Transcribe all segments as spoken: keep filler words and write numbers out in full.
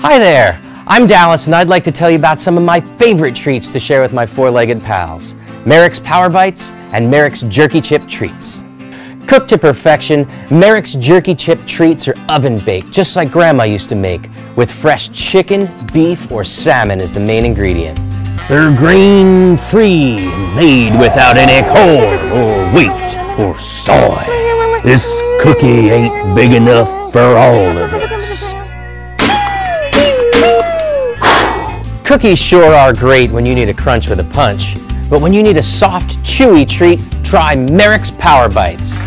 Hi there, I'm Dallas and I'd like to tell you about some of my favorite treats to share with my four-legged pals, Merrick's Power Bites and Merrick's Jerky Chip Treats. Cooked to perfection, Merrick's Jerky Chip Treats are oven-baked, just like Grandma used to make, with fresh chicken, beef, or salmon as the main ingredient. They're grain-free and made without any corn or wheat or soy. This cookie ain't big enough for all of us. Cookies sure are great when you need a crunch with a punch, but when you need a soft, chewy treat, try Merrick's Power Bites.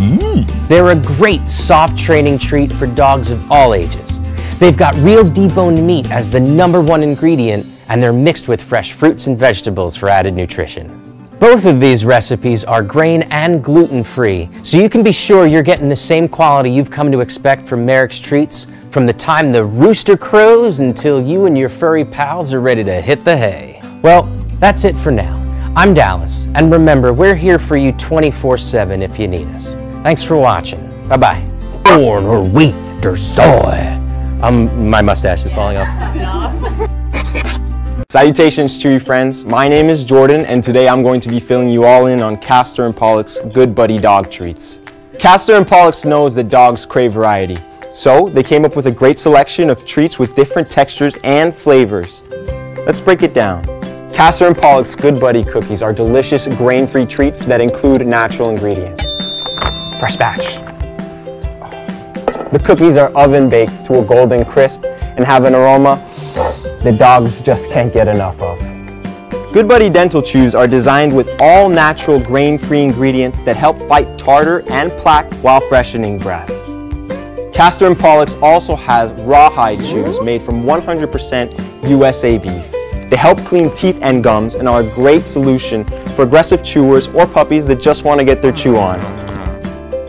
Mm. They're a great soft training treat for dogs of all ages. They've got real deboned meat as the number one ingredient, and they're mixed with fresh fruits and vegetables for added nutrition. Both of these recipes are grain and gluten-free, so you can be sure you're getting the same quality you've come to expect from Merrick's treats from the time the rooster crows until you and your furry pals are ready to hit the hay. Well, that's it for now. I'm Dallas, and remember, we're here for you twenty-four seven if you need us. Thanks for watching. Bye-bye. Corn or wheat or soy. Um, my mustache is falling off. Salutations, Chewy friends. My name is Jordan, and today I'm going to be filling you all in on Castor and Pollux Good Buddy Dog Treats. Castor and Pollux knows that dogs crave variety, so they came up with a great selection of treats with different textures and flavors. Let's break it down. Castor and Pollux Good Buddy Cookies are delicious grain-free treats that include natural ingredients. Fresh batch. The cookies are oven-baked to a golden crisp and have an aroma the dogs just can't get enough of. Good Buddy Dental Chews are designed with all natural grain-free ingredients that help fight tartar and plaque while freshening breath. Castor and Pollux also has rawhide chews made from one hundred percent U S A beef. They help clean teeth and gums and are a great solution for aggressive chewers or puppies that just want to get their chew on.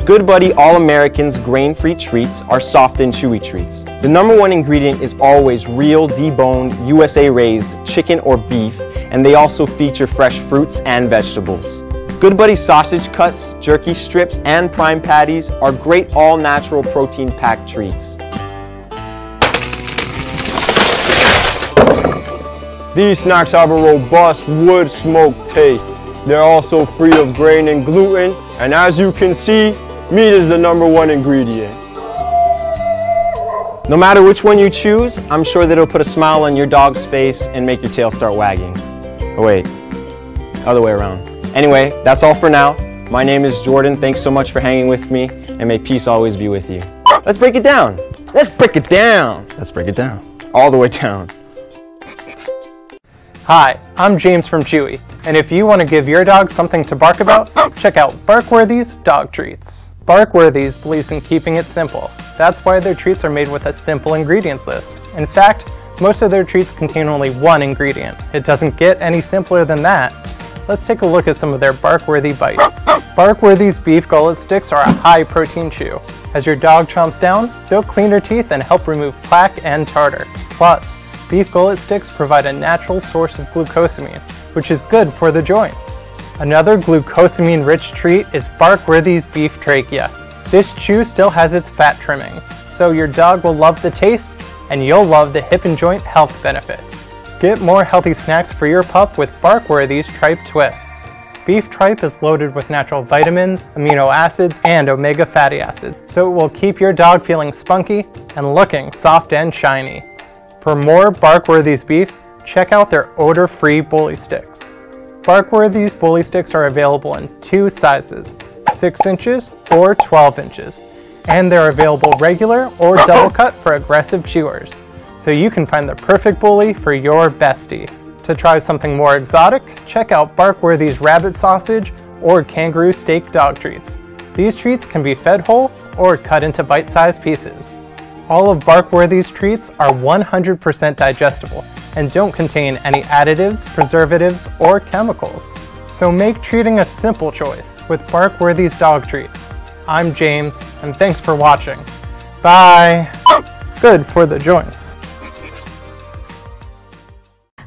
Good Buddy All-Americans grain-free treats are soft and chewy treats. The number one ingredient is always real, deboned, U S A-raised chicken or beef, and they also feature fresh fruits and vegetables. Good Buddy Sausage Cuts, jerky strips, and prime patties are great all-natural protein-packed treats. These snacks have a robust wood-smoked taste. They're also free of grain and gluten, and as you can see, meat is the number one ingredient. No matter which one you choose, I'm sure that it'll put a smile on your dog's face and make your tail start wagging. Oh wait, other way around. Anyway, that's all for now. My name is Jordan. Thanks so much for hanging with me, and may peace always be with you. Let's break it down. Let's break it down. Let's break it down. All the way down. Hi, I'm James from Chewy, and if you want to give your dog something to bark about, check out Barkworthies Dog Treats. Barkworthies believes in keeping it simple. That's why their treats are made with a simple ingredients list. In fact, most of their treats contain only one ingredient. It doesn't get any simpler than that. Let's take a look at some of their Barkworthy bites. Barkworthies Beef Gullet Sticks are a high-protein chew. As your dog chomps down, they'll clean her teeth and help remove plaque and tartar. Plus, Beef Gullet Sticks provide a natural source of glucosamine, which is good for the joints. Another glucosamine-rich treat is Barkworthies Beef Trachea. This chew still has its fat trimmings, so your dog will love the taste and you'll love the hip and joint health benefits. Get more healthy snacks for your pup with Barkworthies Tripe Twists. Beef tripe is loaded with natural vitamins, amino acids, and omega fatty acids, so it will keep your dog feeling spunky and looking soft and shiny. For more Barkworthies beef, check out their odor-free bully sticks. Barkworthies bully sticks are available in two sizes, six inches or twelve inches, and they're available regular or double cut for aggressive chewers, so you can find the perfect bully for your bestie. To try something more exotic, check out Barkworthies Rabbit Sausage or Kangaroo Steak Dog Treats. These treats can be fed whole or cut into bite-sized pieces. All of Barkworthies treats are one hundred percent digestible and don't contain any additives, preservatives, or chemicals. So make treating a simple choice with Barkworthies dog treats. I'm James, and thanks for watching. Bye! Good for the joints.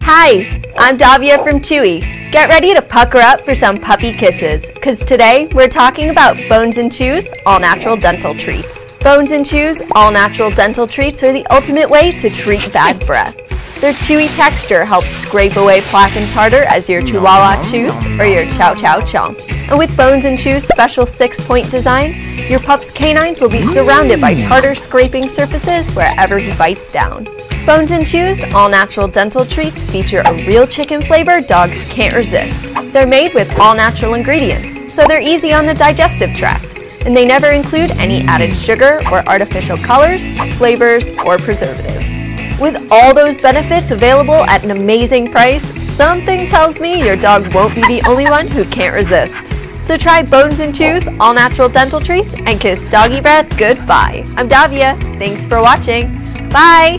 Hi, I'm Davia from Chewy. Get ready to pucker up for some puppy kisses, because today we're talking about Bones and Chews All Natural Dental Treats. Bones and Chews All Natural Dental Treats are the ultimate way to treat bad breath. Their chewy texture helps scrape away plaque and tartar as your Chihuahua chews or your Chow Chow chomps. And with Bones and Chews' special six-point design, your pup's canines will be surrounded by tartar-scraping surfaces wherever he bites down. Bones and Chews All Natural Dental Treats feature a real chicken flavor dogs can't resist. They're made with all-natural ingredients, so they're easy on the digestive tract, and they never include any added sugar or artificial colors, flavors, or preservatives. With all those benefits available at an amazing price, something tells me your dog won't be the only one who can't resist. So try Bones and Chews All Natural Dental Treats and kiss doggy breath goodbye. I'm Davia. Thanks for watching. Bye!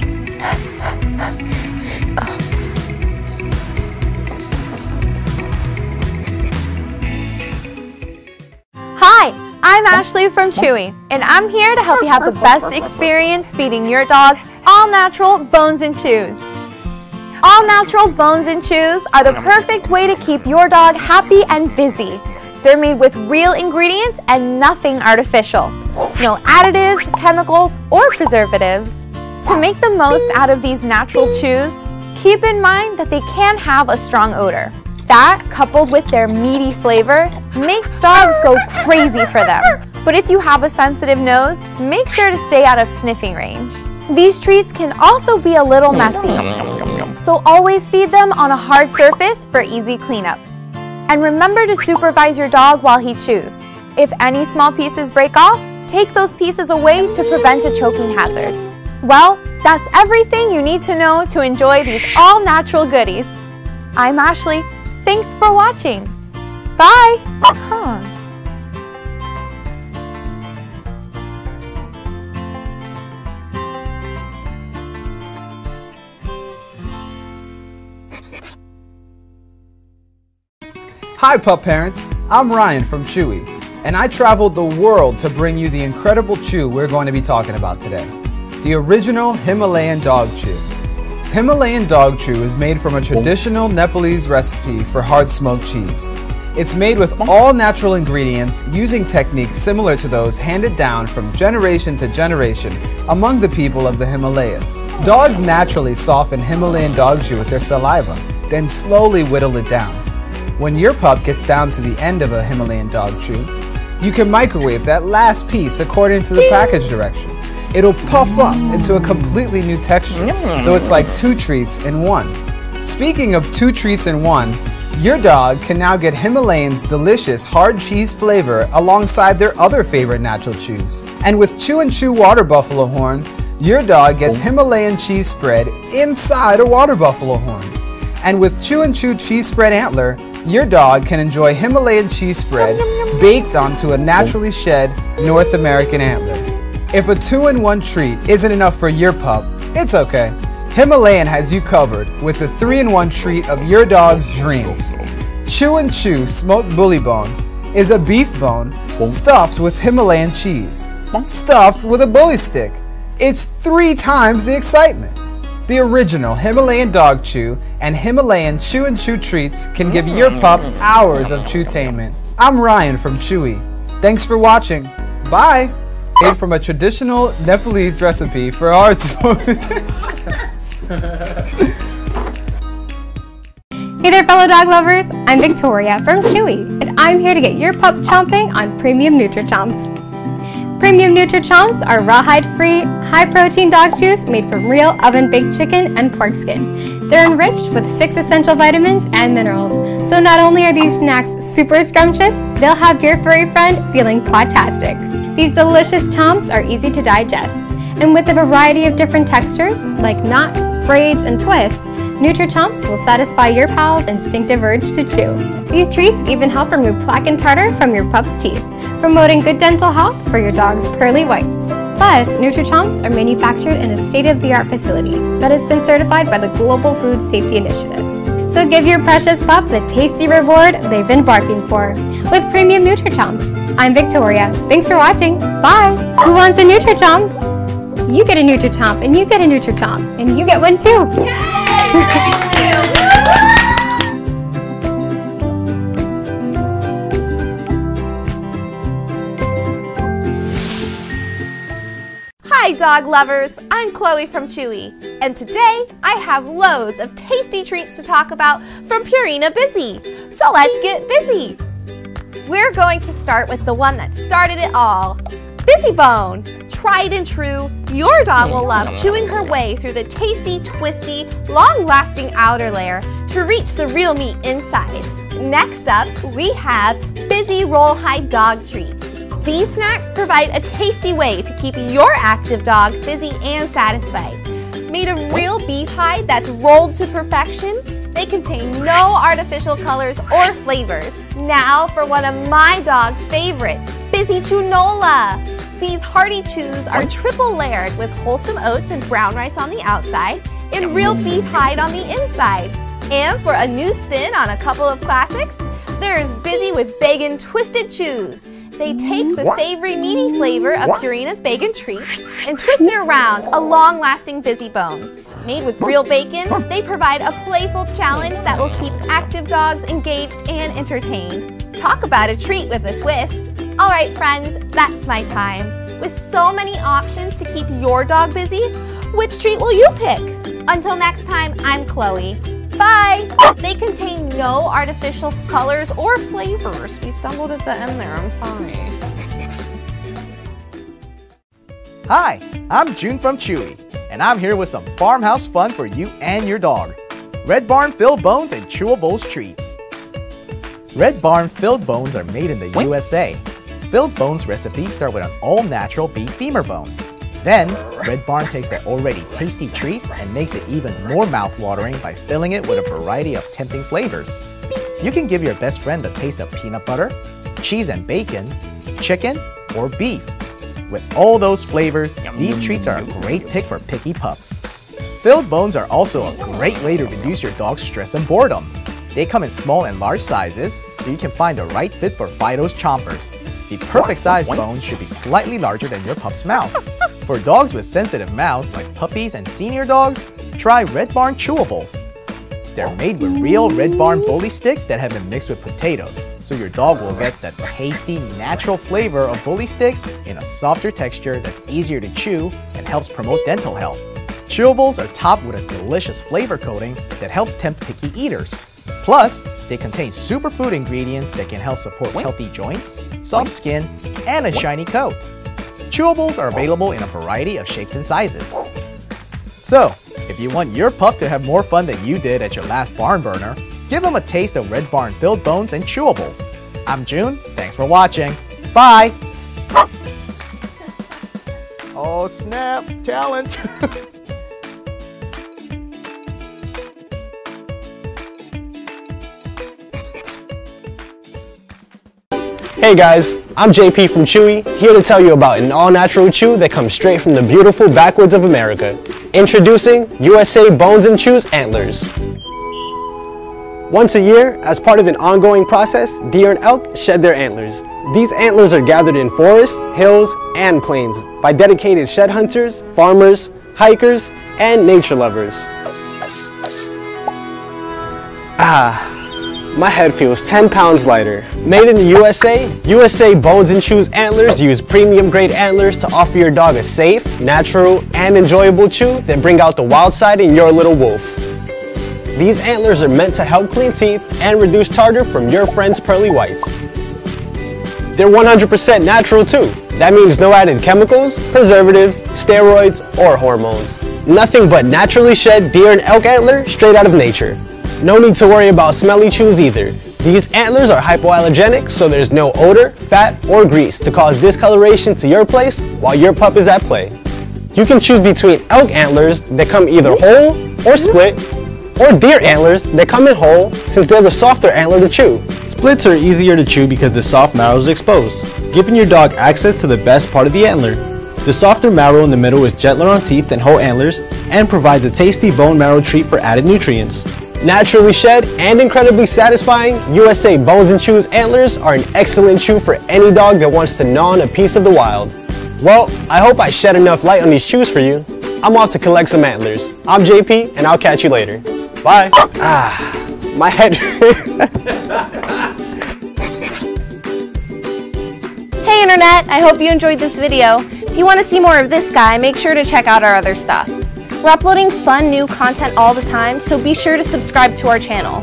Hi, I'm Ashley from Chewy, and I'm here to help you have the best experience feeding your dog All Natural Bones and Chews. All Natural Bones and Chews are the perfect way to keep your dog happy and busy. They're made with real ingredients and nothing artificial. No additives, chemicals, or preservatives. To make the most out of these natural chews, keep in mind that they can have a strong odor. That, coupled with their meaty flavor, makes dogs go crazy for them. But if you have a sensitive nose, make sure to stay out of sniffing range. These treats can also be a little messy, so always feed them on a hard surface for easy cleanup. And remember to supervise your dog while he chews. If any small pieces break off, take those pieces away to prevent a choking hazard. Well, that's everything you need to know to enjoy these all-natural goodies. I'm Ashley. Thanks for watching. Bye! Huh. Hi pup parents, I'm Ryan from Chewy, and I traveled the world to bring you the incredible chew we're going to be talking about today. The original Himalayan dog chew. Himalayan dog chew is made from a traditional Nepalese recipe for hard smoked cheese. It's made with all natural ingredients using techniques similar to those handed down from generation to generation among the people of the Himalayas. Dogs naturally soften Himalayan dog chew with their saliva, then slowly whittle it down. When your pup gets down to the end of a Himalayan dog chew, you can microwave that last piece according to the package directions. It'll puff up into a completely new texture, so it's like two treats in one. Speaking of two treats in one, your dog can now get Himalayan's delicious hard cheese flavor alongside their other favorite natural chews. And with Chew and Chew Water Buffalo Horn, your dog gets Himalayan cheese spread inside a water buffalo horn. And with Chew and Chew cheese spread antler, your dog can enjoy Himalayan cheese spread baked onto a naturally shed North American antler. If a two-in-one treat isn't enough for your pup, it's okay. Himalayan has you covered with the three-in-one treat of your dog's dreams. Chew and Chew smoked bully bone is a beef bone stuffed with Himalayan cheese, stuffed with a bully stick. It's three times the excitement. The original Himalayan dog chew and Himalayan Chew and Chew treats can give your pup hours of chewtainment. I'm Ryan from Chewy. Thanks for watching. Bye! Made from a traditional Nepalese recipe for hard smoking. Hey there fellow dog lovers, I'm Victoria from Chewy, and I'm here to get your pup chomping on Premium Nutri Chomps. Premium Nutri Chomps are rawhide-free, high-protein dog chews made from real oven-baked chicken and pork skin. They're enriched with six essential vitamins and minerals, so not only are these snacks super scrumptious, they'll have your furry friend feeling pawtastic. These delicious chomps are easy to digest, and with a variety of different textures, like knots, braids, and twists, Nutri Chomps will satisfy your pal's instinctive urge to chew. These treats even help remove plaque and tartar from your pup's teeth, promoting good dental health for your dog's pearly whites. Plus, Nutri Chomps are manufactured in a state-of-the-art facility that has been certified by the Global Food Safety Initiative. So give your precious pup the tasty reward they've been barking for with Premium Nutri Chomps. I'm Victoria. Thanks for watching. Bye! Who wants a Nutri Chomp? You get a Nutri Chomp, and you get a Nutri Chomp, and you get one too! Yay! Thank you! Hi dog lovers, I'm Chloe from Chewy, and today I have loads of tasty treats to talk about from Purina Busy. So let's get busy! We're going to start with the one that started it all, Busy Bone. Tried and true, your dog will love chewing her way through the tasty, twisty, long-lasting outer layer to reach the real meat inside. Next up, we have Busy Roll Hide dog treats. These snacks provide a tasty way to keep your active dog busy and satisfied. Made of real beef hide that's rolled to perfection, they contain no artificial colors or flavors. Now for one of my dog's favorites, Busy Chunola. These hearty chews are triple layered with wholesome oats and brown rice on the outside and real beef hide on the inside. And for a new spin on a couple of classics, there's Busy with Bacon Twisted Chews. They take the savory, meaty flavor of Purina's bacon treats and twist it around a long-lasting Busy Bone. Made with real bacon, they provide a playful challenge that will keep active dogs engaged and entertained. Talk about a treat with a twist. All right, friends, that's my time. With so many options to keep your dog busy, which treat will you pick? Until next time, I'm Chloe. Bye! They contain no artificial colors or flavors. We stumbled at the end there, I'm sorry. Hi, I'm June from Chewy, and I'm here with some farmhouse fun for you and your dog. Red Barn Filled Bones and Chewables Treats. Red Barn Filled Bones are made in the U S A. Filled Bones recipes start with an all-natural beef femur bone. Then, Red Barn takes their already tasty treat and makes it even more mouth-watering by filling it with a variety of tempting flavors. You can give your best friend the taste of peanut butter, cheese and bacon, chicken, or beef. With all those flavors, these treats are a great pick for picky pups. Filled Bones are also a great way to reduce your dog's stress and boredom. They come in small and large sizes, so you can find the right fit for Fido's chompers. The perfect size bone should be slightly larger than your pup's mouth. For dogs with sensitive mouths like puppies and senior dogs, try Red Barn Chewables. They're made with real Red Barn bully sticks that have been mixed with potatoes, so your dog will get the tasty, natural flavor of bully sticks in a softer texture that's easier to chew and helps promote dental health. Chewables are topped with a delicious flavor coating that helps tempt picky eaters. Plus, they contain superfood ingredients that can help support healthy joints, soft skin, and a shiny coat. Chewables are available in a variety of shapes and sizes. So, if you want your pup to have more fun than you did at your last barn burner, give them a taste of Red Barn Filled Bones and Chewables. I'm June, thanks for watching. Bye! Oh snap, talent! Hey guys, I'm J P from Chewy, here to tell you about an all-natural chew that comes straight from the beautiful backwoods of America. Introducing U S A Bones and Chews Antlers. Once a year, as part of an ongoing process, deer and elk shed their antlers. These antlers are gathered in forests, hills, and plains by dedicated shed hunters, farmers, hikers, and nature lovers. Ah. My head feels ten pounds lighter. Made in the U S A, U S A Bones and Chews Antlers use premium grade antlers to offer your dog a safe, natural, and enjoyable chew that bring out the wild side in your little wolf. These antlers are meant to help clean teeth and reduce tartar from your friend's pearly whites. They're one hundred percent natural too. That means no added chemicals, preservatives, steroids, or hormones. Nothing but naturally shed deer and elk antler straight out of nature. No need to worry about smelly chews either. These antlers are hypoallergenic, so there's no odor, fat, or grease to cause discoloration to your place while your pup is at play. You can choose between elk antlers that come either whole or split, or deer antlers that come in whole since they're the softer antler to chew. Splits are easier to chew because the soft marrow is exposed, giving your dog access to the best part of the antler. The softer marrow in the middle is gentler on teeth than whole antlers and provides a tasty bone marrow treat for added nutrients. Naturally shed and incredibly satisfying, U S A Bones and Chews Antlers are an excellent chew for any dog that wants to gnaw on a piece of the wild. Well, I hope I shed enough light on these chews for you. I'm off to collect some antlers. I'm J P, and I'll catch you later. Bye. Ah, my head. Hey internet, I hope you enjoyed this video. If you want to see more of this guy, make sure to check out our other stuff. We're uploading fun new content all the time, so be sure to subscribe to our channel.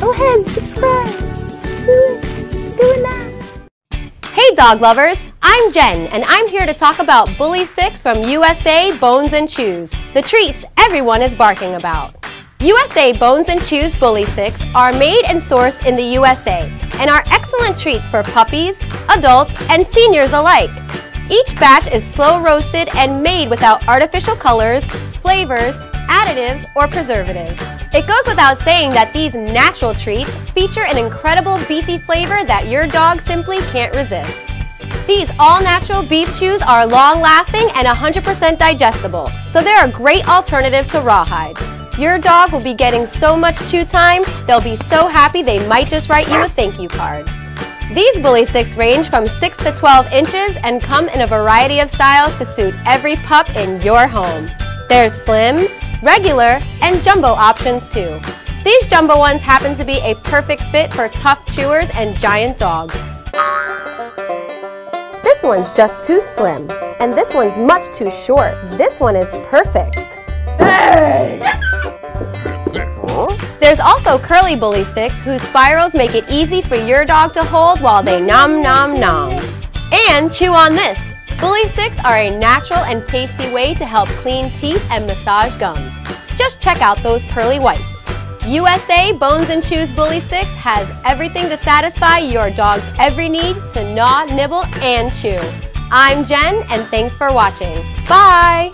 Go ahead and subscribe. Do it. Do it now. Hey dog lovers, I'm Jen and I'm here to talk about bully sticks from U S A Bones and Chews, the treats everyone is barking about. U S A Bones and Chews Bully Sticks are made and sourced in the U S A and are excellent treats for puppies, adults, and seniors alike. Each batch is slow roasted and made without artificial colors, flavors, additives, or preservatives. It goes without saying that these natural treats feature an incredible beefy flavor that your dog simply can't resist. These all-natural beef chews are long-lasting and one hundred percent digestible, so they're a great alternative to rawhide. Your dog will be getting so much chew time, they'll be so happy they might just write you a thank you card. These bully sticks range from six to twelve inches and come in a variety of styles to suit every pup in your home. There's slim, regular, and jumbo options too. These jumbo ones happen to be a perfect fit for tough chewers and giant dogs. This one's just too slim, and this one's much too short. This one is perfect. Hey! There's also curly bully sticks whose spirals make it easy for your dog to hold while they nom nom nom. And chew on this! Bully sticks are a natural and tasty way to help clean teeth and massage gums. Just check out those pearly whites. U S A Bones and Chews Bully Sticks has everything to satisfy your dog's every need to gnaw, nibble, and chew. I'm Jen and thanks for watching. Bye!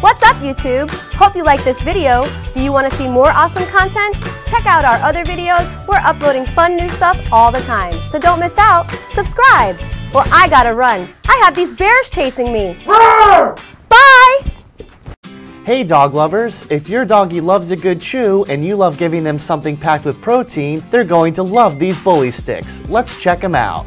What's up YouTube? Hope you like this video. Do you want to see more awesome content? Check out our other videos. We're uploading fun new stuff all the time. So don't miss out. Subscribe. Well, I gotta run. I have these bears chasing me. Roar! Bye! Hey dog lovers, if your doggy loves a good chew and you love giving them something packed with protein, they're going to love these bully sticks. Let's check them out.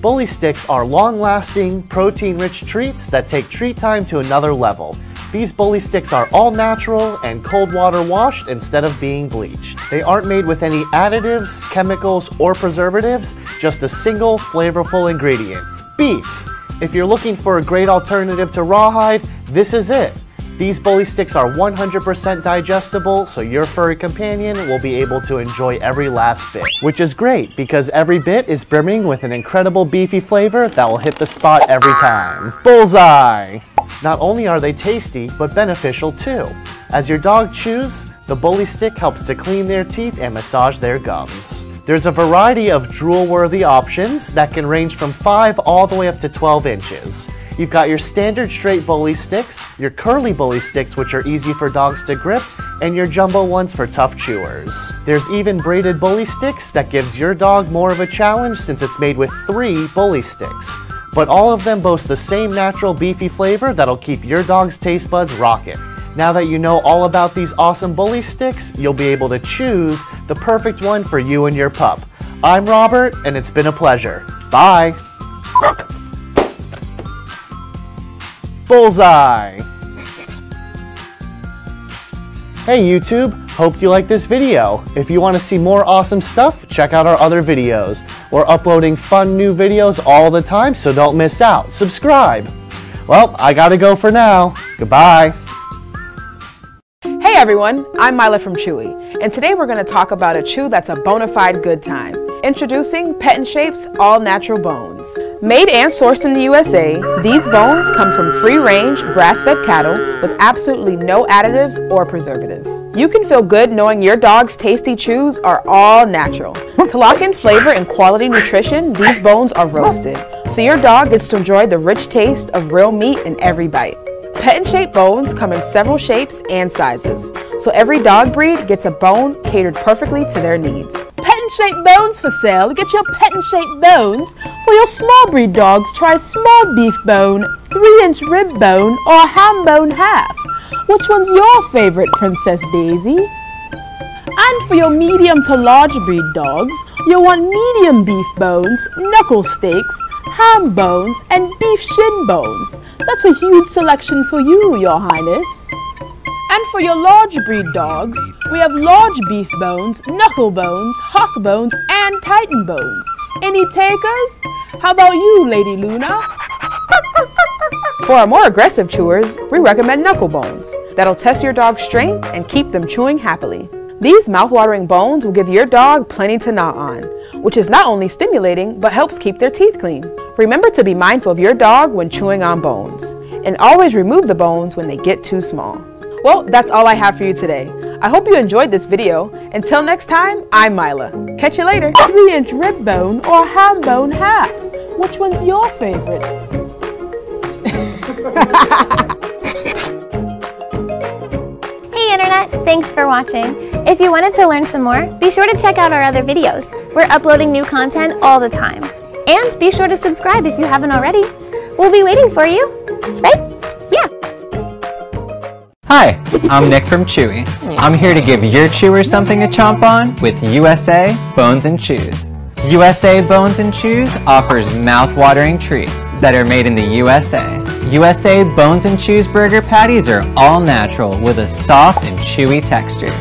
Bully sticks are long-lasting, protein-rich treats that take treat time to another level. These bully sticks are all natural and cold water washed instead of being bleached. They aren't made with any additives, chemicals, or preservatives, just a single flavorful ingredient, beef. If you're looking for a great alternative to rawhide, this is it. These bully sticks are one hundred percent digestible, so your furry companion will be able to enjoy every last bit. Which is great, because every bit is brimming with an incredible beefy flavor that will hit the spot every time. Bullseye! Not only are they tasty, but beneficial too. As your dog chews, the bully stick helps to clean their teeth and massage their gums. There's a variety of drool-worthy options that can range from five all the way up to twelve inches. You've got your standard straight bully sticks, your curly bully sticks which are easy for dogs to grip, and your jumbo ones for tough chewers. There's even braided bully sticks that gives your dog more of a challenge since it's made with three bully sticks. But all of them boast the same natural beefy flavor that'll keep your dog's taste buds rockin'. Now that you know all about these awesome bully sticks, you'll be able to choose the perfect one for you and your pup. I'm Robert, and it's been a pleasure. Bye! Bullseye! Hey YouTube, hope you like this video. If you want to see more awesome stuff, check out our other videos. We're uploading fun new videos all the time, so don't miss out. Subscribe! Well, I gotta go for now. Goodbye! Hey everyone, I'm Myla from Chewy, and today we're going to talk about a chew that's a bona fide good time. Introducing Pet N' Shape's All Natural Bones. Made and sourced in the U S A, these bones come from free-range, grass-fed cattle with absolutely no additives or preservatives. You can feel good knowing your dog's tasty chews are all natural. To lock in flavor and quality nutrition, these bones are roasted, so your dog gets to enjoy the rich taste of real meat in every bite. Pet N' Shape bones come in several shapes and sizes, so every dog breed gets a bone catered perfectly to their needs. Pet N' Shape bones for sale. Get your Pet N' Shape bones for your small breed dogs. Try small beef bone, three inch rib bone, or ham bone half. Which one's your favorite, Princess Daisy? And for your medium to large breed dogs, you'll want medium beef bones, knuckle steaks, ham bones, and beef shin bones. That's a huge selection for you, Your Highness. And And for your large breed dogs, we have large beef bones, knuckle bones, hock bones, and titan bones. Any takers? How about you, Lady Luna? For our more aggressive chewers, we recommend knuckle bones. That'll test your dog's strength and keep them chewing happily. These mouth-watering bones will give your dog plenty to gnaw on, which is not only stimulating, but helps keep their teeth clean. Remember to be mindful of your dog when chewing on bones, and always remove the bones when they get too small. Well, that's all I have for you today. I hope you enjoyed this video. Until next time, I'm Myla. Catch you later. three inch rib bone or ham bone half? Which one's your favorite? Thanks for watching. If you wanted to learn some more, be sure to check out our other videos. We're uploading new content all the time. And be sure to subscribe if you haven't already. We'll be waiting for you, right? Yeah. Hi, I'm Nick from Chewy. I'm here to give your chewer something to chomp on with U S A Bones and Chews. U S A Bones and Chews offers mouth-watering treats that are made in the U S A. U S A Bones and Chews burger patties are all natural with a soft and chewy texture.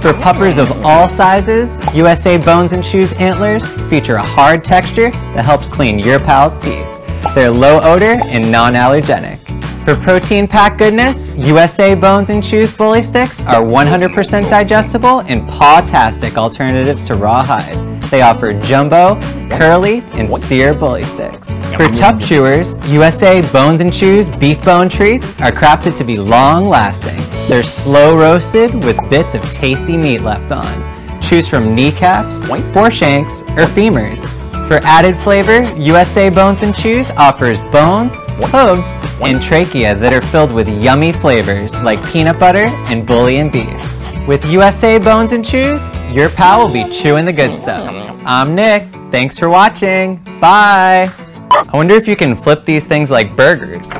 For puppers of all sizes, U S A Bones and Chews antlers feature a hard texture that helps clean your pal's teeth. They're low odor and non-allergenic. For protein-packed goodness, U S A Bones and Chews bully sticks are one hundred percent digestible and paw-tastic alternatives to raw hide. They offer jumbo, curly, and steer bully sticks. For tough chewers, U S A Bones and Chews beef bone treats are crafted to be long-lasting. They're slow roasted with bits of tasty meat left on. Choose from kneecaps, foreshanks, or femurs. For added flavor, U S A Bones and Chews offers bones, hooves, and trachea that are filled with yummy flavors like peanut butter and bully and beef. With U S A Bones and Chews, your pal will be chewing the good stuff. I'm Nick. Thanks for watching. Bye. I wonder if you can flip these things like burgers.